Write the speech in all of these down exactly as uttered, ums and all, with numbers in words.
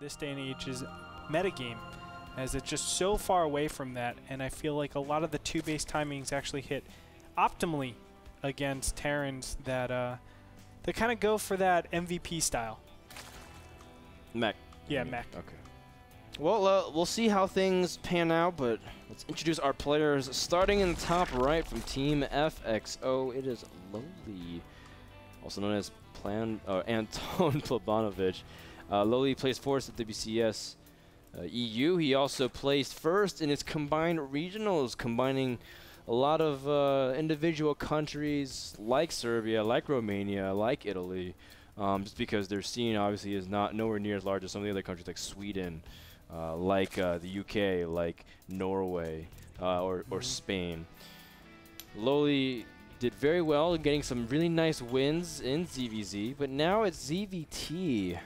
this day and age is metagame, as it's just so far away from that, and I feel like a lot of the two base timings actually hit optimally against Terrans that uh, they kind of go for that M V P style. Mech. Yeah, mech. Okay. Well, uh, we'll see how things pan out, but let's introduce our players. Starting in the top right from Team F X O, it is Lowely, also known as Plan uh, Anton Plobanovic. Uh, Lowely placed fourth at the B C S E U. He also placed first in its combined regionals, combining a lot of uh, individual countries like Serbia, like Romania, like Italy, um, just because their scene obviously is not nowhere near as large as some of the other countries like Sweden, uh, like uh, the U K, like Norway, uh, or, mm-hmm. or Spain. Lowely did very well, getting some really nice wins in Z V Z, but now it's Z V T.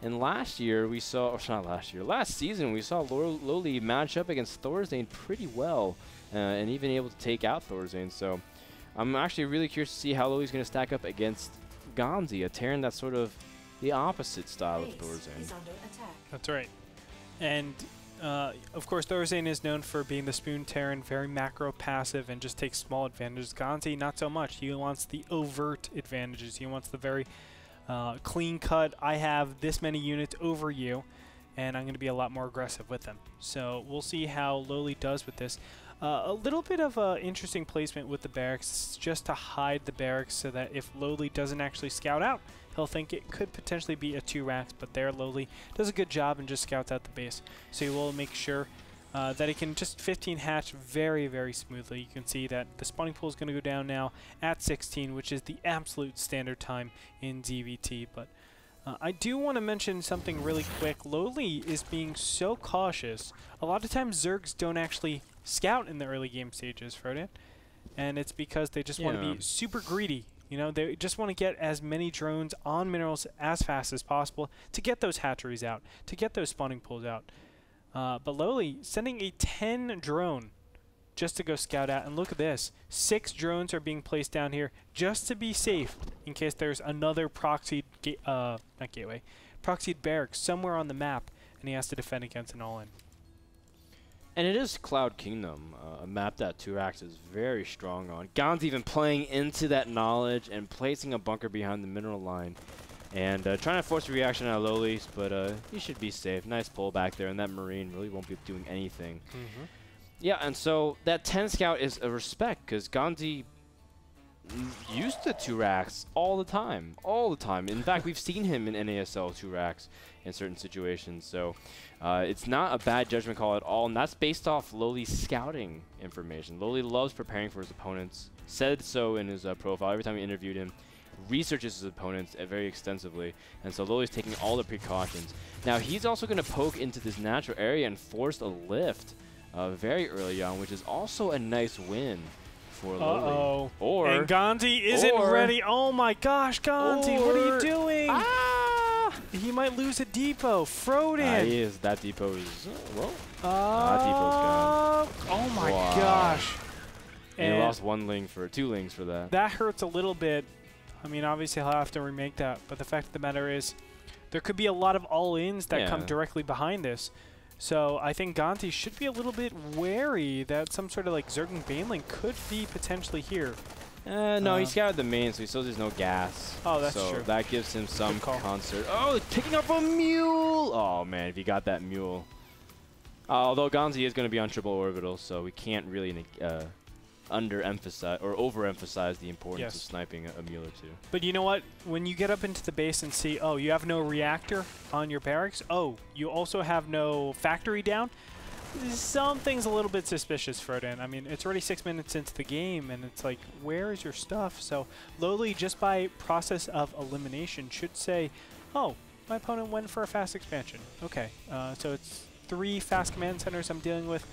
And last year we saw, or not last year, last season we saw Lowely match up against Thorzain pretty well, uh, and even able to take out Thorzain. So I'm actually really curious to see how Lowly's going to stack up against Ganzi, a Terran that's sort of the opposite style of Thorzain. That's right. And uh, of course Thorzain is known for being the Spoon Terran, very macro passive and just takes small advantages. Ganzi, not so much. He wants the overt advantages. He wants the very Uh, clean cut, I have this many units over you, and I'm going to be a lot more aggressive with them. So we'll see how Lowely does with this. Uh, a little bit of an interesting placement with the barracks, just to hide the barracks so that if Lowely doesn't actually scout out, he'll think it could potentially be a two racks, but there Lowely does a good job and just scouts out the base. So he will make sure Uh, that it can just fifteen hatch very, very smoothly. You can see that the spawning pool is going to go down now at sixteen, which is the absolute standard time in Z V T. But uh, I do want to mention something really quick. Lowely is being so cautious. A lot of times Zergs don't actually scout in the early game stages, Frodan. And it's because they just yeah. want to be super greedy. You know, they just want to get as many drones on minerals as fast as possible to get those hatcheries out, to get those spawning pools out. Uh, but Lowely sending a ten drone just to go scout out. And look at this. Six drones are being placed down here just to be safe in case there's another proxied, ga uh, not gateway, proxied barracks somewhere on the map, and he has to defend against an all-in. And it is Cloud Kingdom, uh, a map that two racks is very strong on. Gan's even playing into that knowledge and placing a bunker behind the mineral line. And uh, trying to force a reaction out of Lowly, but uh, he should be safe. Nice pull back there, and that Marine really won't be doing anything. Mm-hmm. Yeah, and so that ten scout is a respect, because Ganzi used to two racks all the time, all the time. In fact, we've seen him in N A S L two racks in certain situations, so uh, it's not a bad judgment call at all, and that's based off Lowly's scouting information. Lowly loves preparing for his opponents, said so in his uh, profile every time we interviewed him. Researches his opponents uh, very extensively, and so Lowly's taking all the precautions. Now he's also going to poke into this natural area and force a lift uh, very early on, which is also a nice win for uh -oh. Lowly. Or and Ganzi isn't or ready. Oh my gosh, Ganzi, what are you doing? Ah! He might lose a depot. Frodan. Uh, he is. That depot is uh, well. Uh, that depot's gone. Oh my wow. gosh. And he lost one link for two links for that. That hurts a little bit. I mean, obviously he'll have to remake that, but the fact of the matter is there could be a lot of all-ins that yeah. come directly behind this. So I think Ganzi should be a little bit wary that some sort of like Zergling Baneling could be potentially here. Uh, no, uh, he scouted the main, so he still there's no gas. Oh, that's so true. So that gives him some concert. Oh, picking up a mule! Oh, man, if he got that mule. Uh, although Ganzi is going to be on triple orbital, so we can't really... Uh, underemphasize or overemphasize the importance yes. of sniping a, a mule or two. But you know what? When you get up into the base and see, oh, you have no reactor on your barracks. Oh, you also have no factory down. Something's a little bit suspicious, Frodan. I mean, it's already six minutes into the game, and it's like, where is your stuff? So Lowly, just by process of elimination, should say, oh, my opponent went for a fast expansion. Okay, uh, so it's three fast command centers I'm dealing with.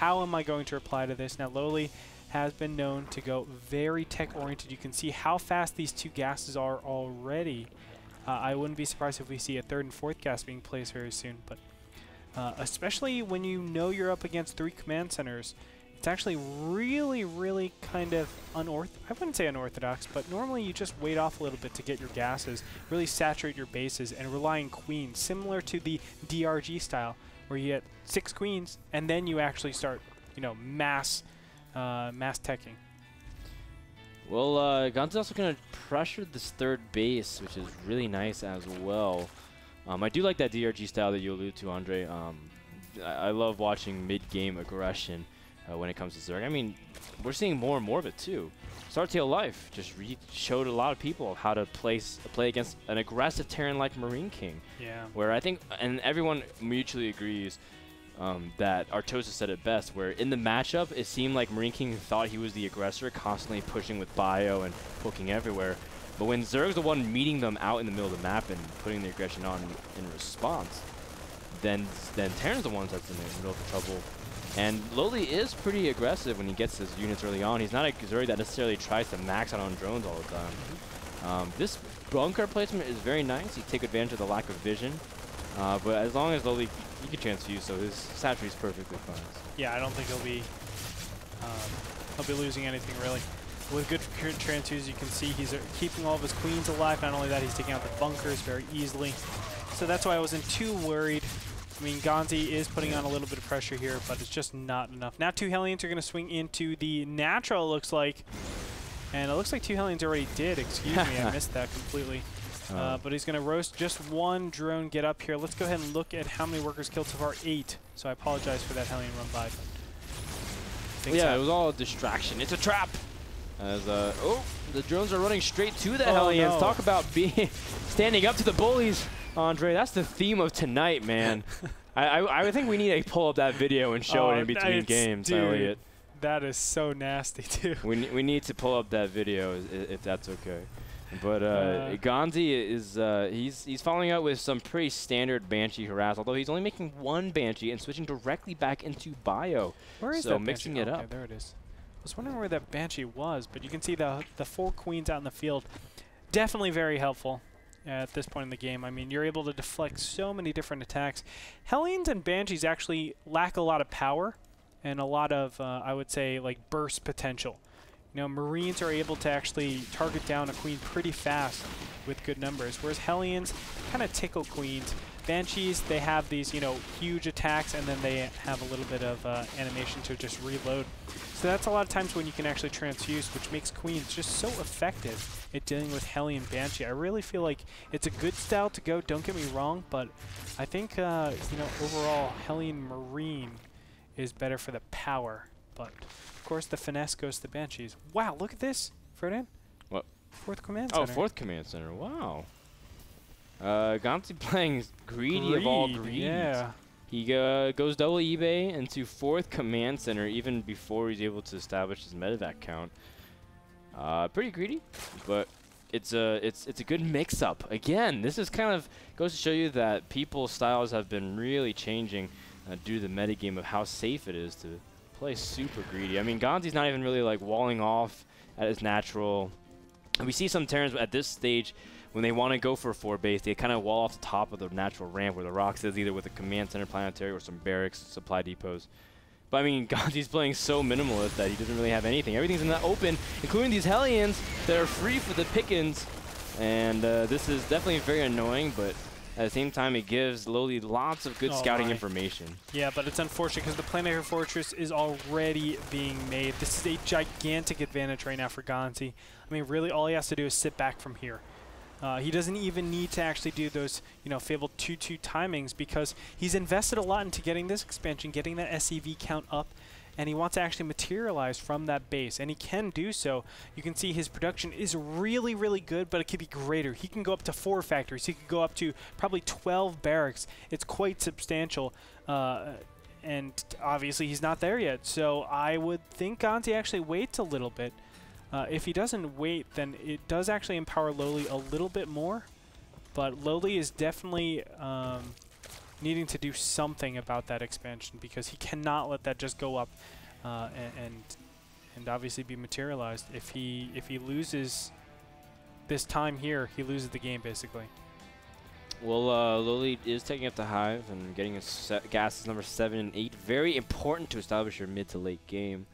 How am I going to reply to this? Now, Lowly has been known to go very tech-oriented. You can see how fast these two gases are already. Uh, I wouldn't be surprised if we see a third and fourth gas being placed very soon, but uh, especially when you know you're up against three command centers It's actually really, really kind of unorth- I wouldn't say unorthodox, but normally you just wait off a little bit to get your gases, really saturate your bases, and rely on queens, similar to the D R G style, where you get six queens, and then you actually start, you know, mass, uh, mass teching. Well, uh, Ganzi's also going to pressure this third base, which is really nice as well. Um, I do like that D R G style that you allude to, Andre. Um, I, I love watching mid-game aggression. Uh, when it comes to Zerg. I mean, we're seeing more and more of it too. Startail Life just re showed a lot of people how to place, play against an aggressive Terran like Marine King. Yeah. Where I think, and everyone mutually agrees um, that Artosis said it best, where in the matchup, it seemed like Marine King thought he was the aggressor, constantly pushing with bio and poking everywhere. But when Zerg's the one meeting them out in the middle of the map and putting the aggression on in response, then, then Terran's the one that's in the middle of the trouble. And Lowely is pretty aggressive when he gets his units early on. He's not a Zerg that necessarily tries to max out on drones all the time. Mm-hmm. um, this bunker placement is very nice. You take advantage of the lack of vision. Uh, but as long as Lowely, he can transfuse, so his saturate's perfectly fine. Yeah, I don't think he'll be, um, he'll be losing anything, really. With good transfuse, you can see he's uh, keeping all of his queens alive. Not only that, he's taking out the bunkers very easily. So that's why I wasn't too worried. I mean, Ganzi is putting on a little bit of pressure here, but it's just not enough. Now two Hellions are going to swing into the natural, it looks like. And it looks like two Hellions already did. Excuse me, I missed that completely. Uh, uh, but he's going to roast just one drone get up here. Let's go ahead and look at how many workers killed so far. Eight. So I apologize for that Hellion run by. But yeah, so. It was all a distraction. It's a trap. As, uh, oh, the drones are running straight to the oh Hellions. No. Talk about being standing up to the bullies. Andre, that's the theme of tonight, man. I, I I think we need to pull up that video and show oh, it in between games, dude, Elliot. That is so nasty, too. We we need to pull up that video if, if that's okay. But uh, uh, Ganzi is uh, he's he's following up with some pretty standard Banshee harass, although he's only making one Banshee and switching directly back into bio. Where is so that mixing Banshee? It okay, up? There it is. I was wondering where that Banshee was, but you can see the the four queens out in the field. Definitely very helpful. At this point in the game. I mean, you're able to deflect so many different attacks. Hellions and Banshees actually lack a lot of power and a lot of, uh, I would say, like, burst potential. You know, Marines are able to actually target down a queen pretty fast with good numbers, whereas Hellions kind of tickle queens. Banshees, they have these, you know, huge attacks, and then they have a little bit of uh, animation to just reload. So that's a lot of times when you can actually transfuse, which makes queens just so effective at dealing with Hellion Banshee. I really feel like it's a good style to go, don't get me wrong, but I think, uh, you know, overall, Hellion Marine is better for the power. But, of course, the finesse goes to the Banshees. Wow, look at this, Frodan. What? Fourth Command Center. Oh, Fourth Command Center, wow. Uh, Ganzi playing greedy Greed, of all greeds. Yeah. He uh, goes double eBay into fourth command center even before he's able to establish his medevac count. Uh, pretty greedy, but it's a it's it's a good mix-up. Again, this is kind of goes to show you that people's styles have been really changing uh, due to the metagame of how safe it is to play super greedy. I mean, Ganzi's not even really like walling off at his natural. And we see some Terrans at this stage. When they want to go for a four base, they kind of wall off the top of the natural ramp where the rocks is, either with a command center planetary or some barracks, supply depots. But I mean, Ganzi's playing so minimalist that he doesn't really have anything. Everything's in the open, including these Hellions that are free for the pickings. And uh, this is definitely very annoying, but at the same time, it gives Lowely lots of good oh scouting my. information. Yeah, but it's unfortunate because the Planetary Fortress is already being made. This is a gigantic advantage right now for Ganzi. I mean, really, all he has to do is sit back from here. Uh, he doesn't even need to actually do those, you know, fabled two two timings because he's invested a lot into getting this expansion, getting that S C V count up, and he wants to actually materialize from that base, and he can do so. You can see his production is really, really good, but it could be greater. He can go up to four factories. He could go up to probably twelve barracks. It's quite substantial, uh, and obviously he's not there yet. So I would think Ganzi actually waits a little bit. Uh, if he doesn't wait, then it does actually empower Lowely a little bit more. But Lowely is definitely um, needing to do something about that expansion because he cannot let that just go up uh, and and obviously be materialized. If he if he loses this time here, he loses the game basically. Well, uh, Lowely is taking up the hive and getting a se gases number seven and eight. Very important to establish your mid to late game.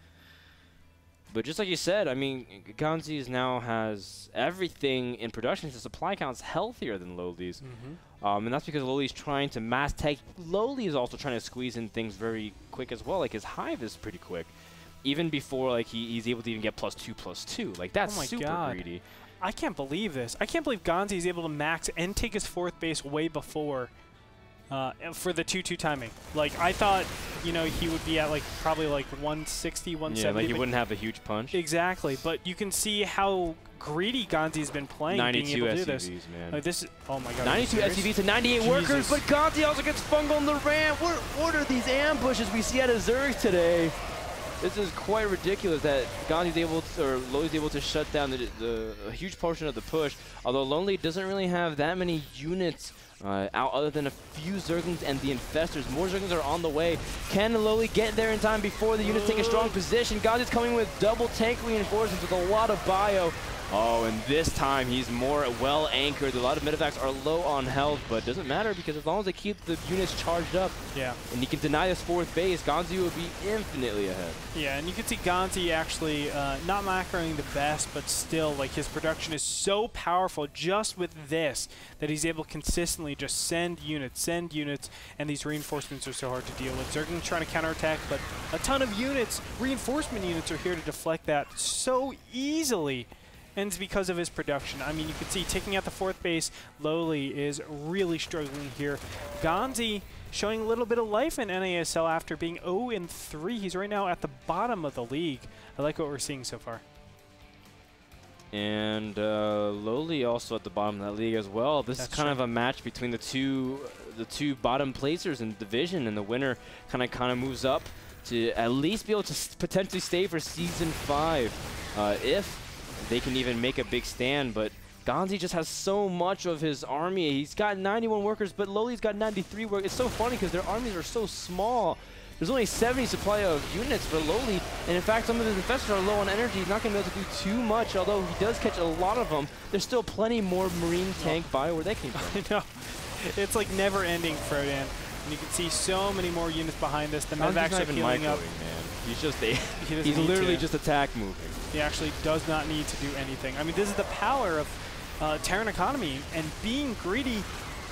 But just like you said, I mean, Ganzi's now has everything in production. The supply count's healthier than Lowely's. Mm-hmm. um, and that's because Lowely's trying to mass tech. Lowely is also trying to squeeze in things very quick as well. Like his hive is pretty quick, even before like he, he's able to even get plus two, plus two. Like that's oh my super God. greedy. I can't believe this. I can't believe Ganzi is able to max and take his fourth base way before uh, for the two two timing. Like, I thought, you know, he would be at, like, probably, like, one sixty, one seventy. Yeah, like, he wouldn't have a huge punch. Exactly. But you can see how greedy Ganzi's been playing, being able to do this. ninety-two S C Vs, man. Like, this is, oh, my God. ninety-two S C Vs to ninety-eight Jesus. Workers, but Ganzi also gets fungal on the ramp. What, what are these ambushes we see out of Zerg today? This is quite ridiculous that Ganzi's able to, or Lowely's able to shut down the, the a huge portion of the push, although Lowely doesn't really have that many units uh, out other than a few Zerglings and the Infestors. More Zerglings are on the way. Can Lowely get there in time before the units take a strong position? Ganzi's coming with double tank reinforcements with a lot of bio. Oh, and this time he's more well anchored. A lot of medevacs are low on health, but doesn't matter because as long as they keep the units charged up, yeah, and you can deny this fourth base, Ganzi will be infinitely ahead. Yeah, and you can see Ganzi actually uh, not macroing the best, but still, like, his production is so powerful just with this that he's able to consistently just send units, send units, and these reinforcements are so hard to deal with. Zergling trying to counterattack, but a ton of units, reinforcement units, are here to deflect that so easily. And it's because of his production. I mean, you can see taking out the fourth base, Lowely is really struggling here. Ganzi showing a little bit of life in N A S L after being oh and three. He's right now at the bottom of the league. I like what we're seeing so far. And uh, Lowely also at the bottom of that league as well. This That's is kind true. of a match between the two, the two bottom placers in the division, and the winner kind of kind of moves up to at least be able to potentially stay for season five, uh, if they can even make a big stand. But Ganzi just has so much of his army. He's got ninety-one workers, but Lowely's got ninety-three workers. It's so funny because their armies are so small. There's only seventy supply of units for Lowely, and in fact, some of his investors are low on energy. He's not going to be able to do too much, although he does catch a lot of them. There's still plenty more Marine Tank by where they came from. I know. It's like never-ending, Frodan. And you can see so many more units behind this. The Ganzi's not even microing, man. He's just a he he's literally to. just attack moving. He actually does not need to do anything. I mean, this is the power of uh, Terran economy and being greedy.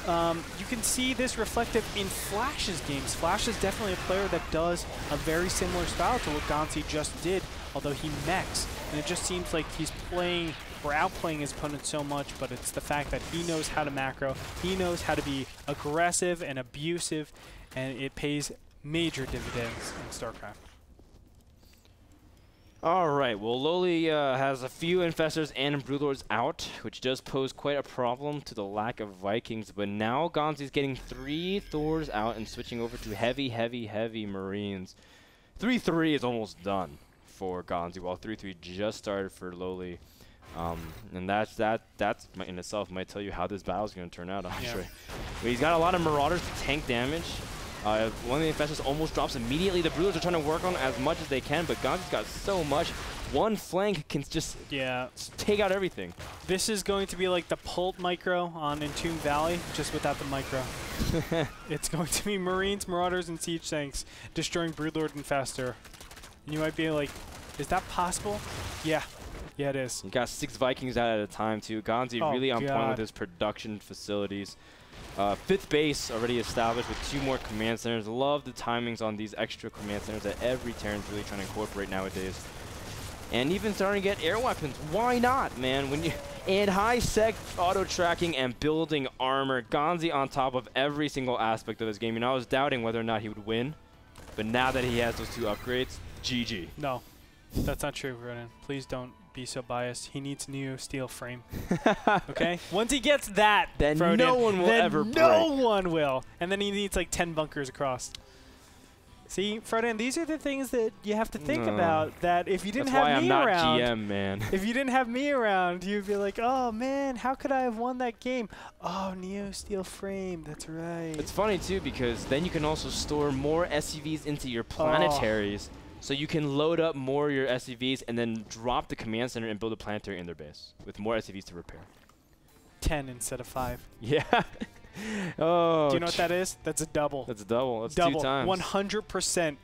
Um, you can see this reflective in Flash's games. Flash is definitely a player that does a very similar style to what Ganzi just did, although he mechs. And it just seems like he's playing or outplaying his opponent so much, but it's the fact that he knows how to macro. He knows how to be aggressive and abusive, and it pays major dividends in StarCraft. All right, well, Lowely uh, has a few Infestors and Broodlords out, which does pose quite a problem to the lack of Vikings, but now Ganzi's getting three Thors out and switching over to heavy, heavy, heavy Marines. three three is almost done for Ganzi, while three three just started for Lowely. Um, and that's, that that's in itself might tell you how this battle is going to turn out, actually. Yeah. But he's got a lot of Marauders to tank damage. Uh, one of the Infestors almost drops immediately. The Broodlords are trying to work on as much as they can, but Ganzi's got so much. One flank can just yeah. take out everything. This is going to be like the Pult micro on Entombed Valley, just without the micro. It's going to be Marines, Marauders, and Siege Tanks destroying Broodlord Infestor. And you might be like, is that possible? Yeah. Yeah, it is. You got six Vikings out at a time, too. Ganzi oh really on God. point with his production facilities. Uh, fifth base already established with two more command centers. Love the timings on these extra command centers that every Terran's really trying to incorporate nowadays. And even starting to get air weapons. Why not, man? When you and high sec auto tracking and building armor. Ganzi on top of every single aspect of this game. You know, I was doubting whether or not he would win, but now that he has those two upgrades, G G. No, that's not true, Ronan. Please don't be so biased. He needs new steel frame. Okay? Once he gets that, then Frodan, no one will then ever no break. one will. And then he needs like ten bunkers across. See, Frodan, these are the things that you have to think no. about, that if you didn't That's have why me I'm not around, G M, man. If you didn't have me around, you'd be like, oh man, how could I have won that game? Oh, Neo Steel Frame. That's right. It's funny too, because then you can also store more S C Vs into your planetaries. Oh. So you can load up more of your S C Vs and then drop the command center and build a planetary in their base with more S C Vs to repair. ten instead of five. Yeah. Oh, do you know what that is? That's a double. That's a double. That's double. Two times. one hundred percent.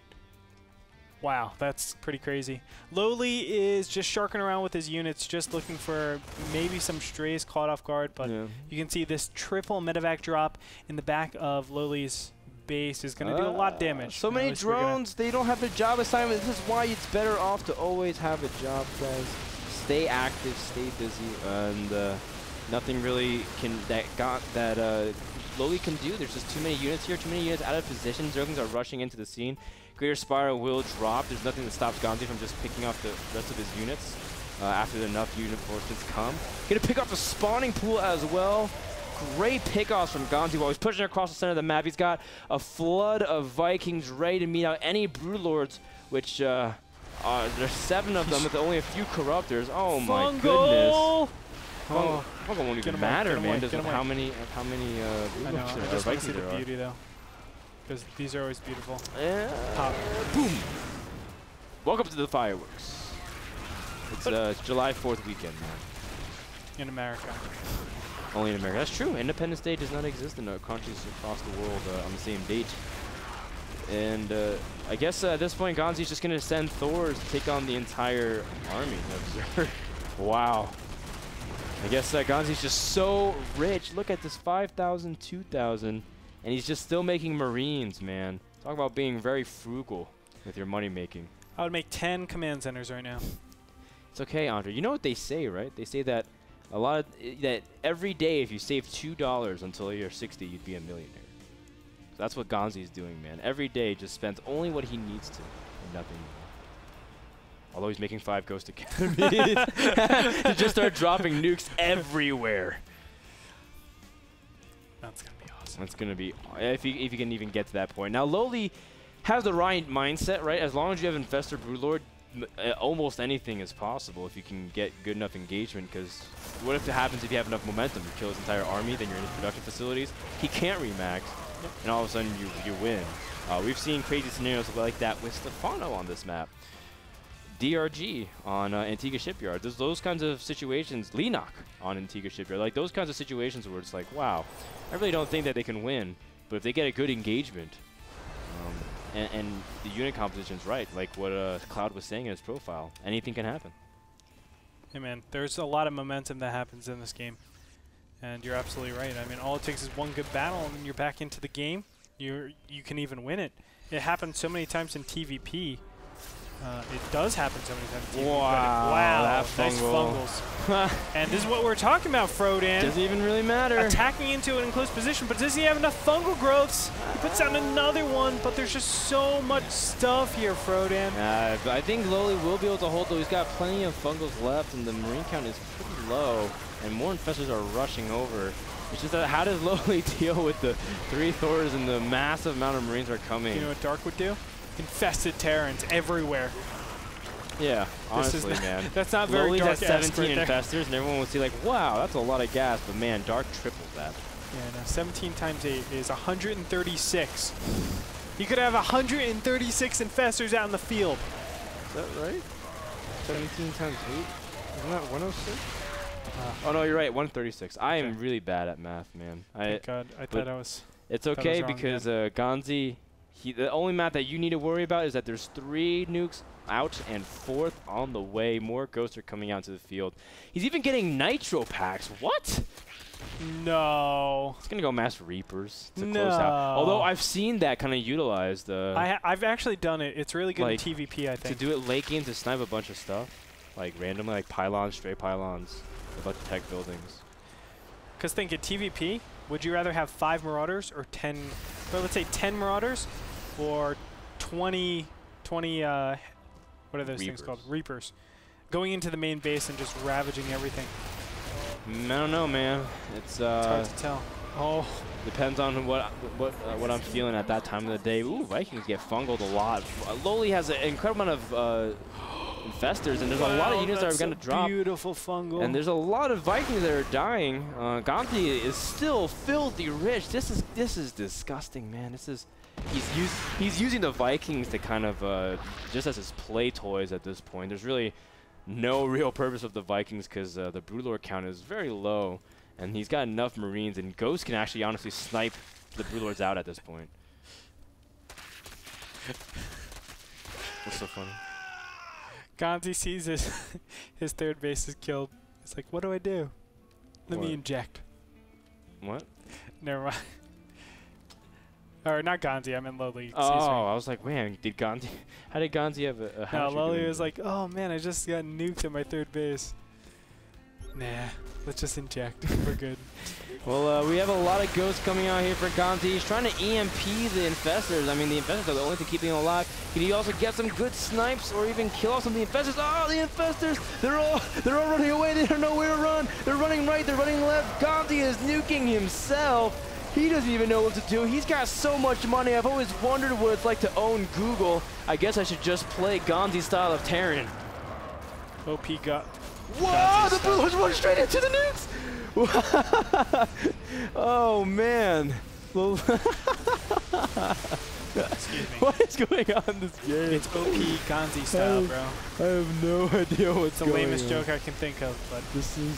Wow, that's pretty crazy. Lowely is just sharking around with his units, just looking for maybe some strays caught off guard. But yeah, you can see this triple medevac drop in the back of Lowely's base is going to uh, do a lot of damage. So many drones, they don't have their job assignment. This is why it's better off to always have a job, guys. Stay active, stay busy, and uh, nothing really can that got that uh, Lowely can do. There's just too many units here, too many units out of position. Zerglings are rushing into the scene. Greater Spiral will drop. There's nothing that stops Ganzi from just picking off the rest of his units uh, after enough reinforcements come. Gonna pick off the spawning pool as well. Great pickoffs from Ganzi while he's pushing across the center of the map. He's got a flood of Vikings ready to meet out any Broodlords, which uh, uh, there's seven of them with only a few Corruptors. Oh my Fungal. goodness! Oh, Fungal won't even matter, away, man. Doesn't how many, how many uh, I know, I just Vikings see the there beauty, are. Though, because these are always beautiful. Yeah. Pop. Boom! Welcome to the fireworks. It's uh, July fourth weekend, man. In America. Only in America. That's true. Independence Day does not exist in our countries across the world uh, on the same date. And uh, I guess uh, at this point, Ganzi's just going to send Thors to take on the entire army. Wow. I guess uh, Ganzi's just so rich. Look at this, five thousand, two thousand. And he's just still making Marines, man. Talk about being very frugal with your money making. I would make ten command centers right now. It's okay, Andre. You know what they say, right? They say that A lot of that every day, if you save two dollars until you're sixty, you'd be a millionaire. So that's what Ganzi's doing, man. Every day, just spends only what he needs to, and nothing more. Although he's making five ghost academies, to just start dropping nukes everywhere. That's gonna be awesome. That's gonna be if you if you can even get to that point. Now, Lowely has the right mindset, right? As long as you have Infestor Broodlord, Uh, almost anything is possible if you can get good enough engagement, because what if it happens if you have enough momentum? You kill his entire army, then you're in his production facilities. He can't remax, yep, and all of a sudden you, you win. Uh, we've seen crazy scenarios like that with Stefano on this map. D R G on uh, Antigua Shipyard. There's those kinds of situations. Lenok on Antigua Shipyard. Like those kinds of situations where it's like, wow, I really don't think that they can win, but if they get a good engagement, um, And, and the unit composition's right, like what uh, Cloud was saying in his profile. Anything can happen. Hey man, there's a lot of momentum that happens in this game. And you're absolutely right. I mean, all it takes is one good battle and you're back into the game. You're, you can even win it. It happened so many times in T V P. Uh, it does happen so many times in T V P. Wow, wow that those fungal. fungals. And this is what we're talking about, Frodan. Doesn't even really matter. Attacking into an enclosed position, but does he have enough fungal growths? He puts down another one, but there's just so much stuff here, Frodan. Uh, but I think Lowely will be able to hold, though. He's got plenty of fungals left, and the Marine count is pretty low, and more infestors are rushing over. It's just that how does Lowely deal with the three Thors and the massive amount of Marines are coming? You know what Dark would do? Infested Terrans everywhere. Yeah, honestly, man. That's not very Lowely's Dark. Lowely's at seventeen infestors, and everyone would see like, wow, that's a lot of gas, but man, Dark tripled that. Yeah, no, seventeen times eight is one hundred thirty-six. You could have one hundred thirty-six infestors out in the field. Is that right? seventeen times eight? Isn't that one oh six? Uh, oh, no, you're right, one thirty-six. I am okay. really bad at math, man. Thank I, God, I thought I was It's okay, was because uh, Ganzi... He, the only map that you need to worry about is that there's three nukes out and fourth on the way. More ghosts are coming out to the field. He's even getting nitro packs. What? No. It's going to go mass reapers to no. close out. Although I've seen that kind of utilized. Uh, I ha I've actually done it. It's really good like in T V P, I think. To do it late game to snipe a bunch of stuff. Like randomly, like pylons, stray pylons, a bunch of tech buildings. Because think in T V P, would you rather have five Marauders or ten, well, let's say ten Marauders or twenty, twenty, uh, what are those Reapers. things called? Reapers. Going into the main base and just ravaging everything. I don't know, man. It's, uh, it's hard to tell. Oh. Depends on what what uh, what I'm feeling at that time of the day. Ooh, Vikings get fungled a lot. Lowely has an incredible amount of uh, infestors, and there's wow, a lot of units that are going to drop. Beautiful fungal. And there's a lot of Vikings that are dying. Uh, Ganzi is still filthy rich. This is this is disgusting, man. This is he's use, he's using the Vikings to kind of uh, just as his play toys at this point. There's really no real purpose of the Vikings because uh, the Broodlord count is very low. And he's got enough Marines, and Ghost can actually honestly snipe the Blue Lords out at this point. That's so funny. Ganzi sees his, his third base is killed. It's like, what do I do? Let what? me inject. What? Never mind. Or not Ganzi, I meant Lowely. Oh, I was like, man, did Ganzi... How did Ganzi have a... a no, Lowely was like, oh, man, I just got nuked at my third base. Nah, let's just inject. We're good. Well, uh, we have a lot of ghosts coming out here for Ganzi. He's trying to E M P the Infestors. I mean, the Infestors are the only thing keeping him alive. Can he also get some good snipes or even kill off some of the Infestors? Oh, the Infestors! They're all, they're all running away. They don't know where to run. They're running right. They're running left. Ganzi is nuking himself. He doesn't even know what to do. He's got so much money. I've always wondered what it's like to own Google. I guess I should just play Ganzi style of Terran. O P got... Whoa! The Blue Lords went straight into the nukes! Oh, man. Excuse me. What is going on in this game? It's O P Ganzi style, bro. I have no idea what's going on. It's the lamest joke I can think of, but this is...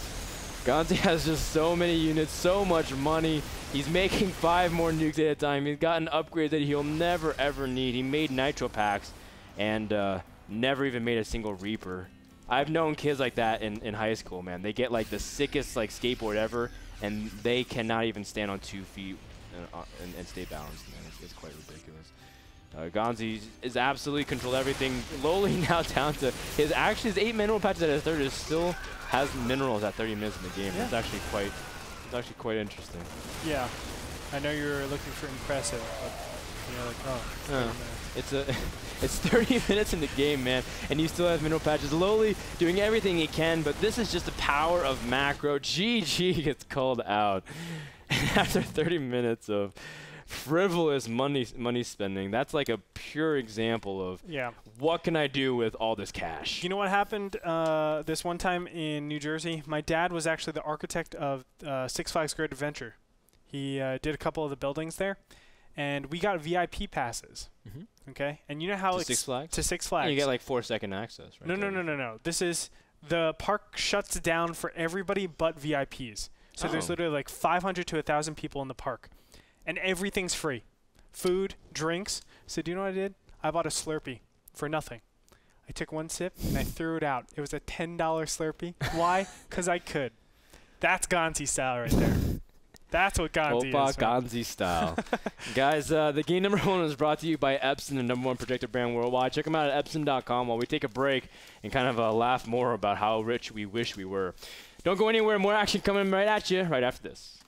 Ganzi has just so many units, so much money. He's making five more nukes at a time. He's got an upgrade that he'll never, ever need. He made Nitro Packs and uh, never even made a single Reaper. I've known kids like that in, in high school, man. They get like the sickest like skateboard ever, and they cannot even stand on two feet and, uh, and, and stay balanced, man. It's, it's quite ridiculous. Uh, Ganzi is absolutely controlled everything. Lowely now down to his actually his eight mineral patches at his third is still has minerals at thirty minutes in the game. Yeah. It's actually quite it's actually quite interesting. Yeah, I know you were looking for impressive, but you're like, oh, yeah. it's a it's thirty minutes in the game, man, and you still have mineral patches. Lowely doing everything he can, but this is just the power of macro. G G gets called out after thirty minutes of frivolous money money spending. That's like a pure example of yeah. What can I do with all this cash? You know what happened uh, this one time in New Jersey? My dad was actually the architect of uh, Six Flags Great Adventure. He uh, did a couple of the buildings there, and we got V I P passes. Mm-hmm. Okay, and you know how to Six Flags to Six Flags and you get like four second access. Right no, no, no, no, no. This is the park shuts down for everybody but V I Ps. So oh. There's literally like five hundred to a thousand people in the park. And everything's free. Food, drinks. So do you know what I did? I bought a Slurpee for nothing. I took one sip and I threw it out. It was a ten dollar Slurpee. Why? Because I could. That's Ganzi style right there. That's what Ganzi Opa is. Ganzi style. Guys, uh, the game number one was brought to you by Epson, the number one projector brand worldwide. Check them out at Epson dot com while we take a break and kind of uh, laugh more about how rich we wish we were. Don't go anywhere. More action coming right at you right after this.